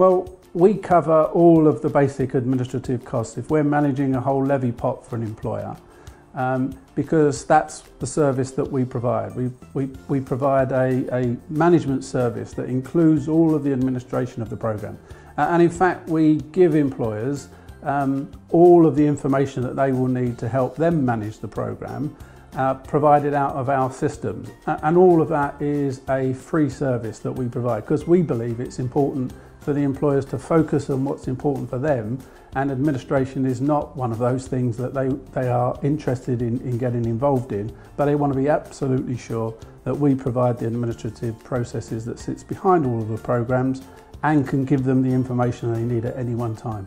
Well, we cover all of the basic administrative costs if we're managing a whole levy pot for an employer, because that's the service that we provide. We provide a management service that includes all of the administration of the programme. And in fact, we give employers all of the information that they will need to help them manage the programme, provided out of our systems. And all of that is a free service that we provide, because we believe it's important for the employers to focus on what's important for them, and administration is not one of those things that they are interested in getting involved in, but they want to be absolutely sure that we provide the administrative processes that sits behind all of the programmes and can give them the information they need at any one time.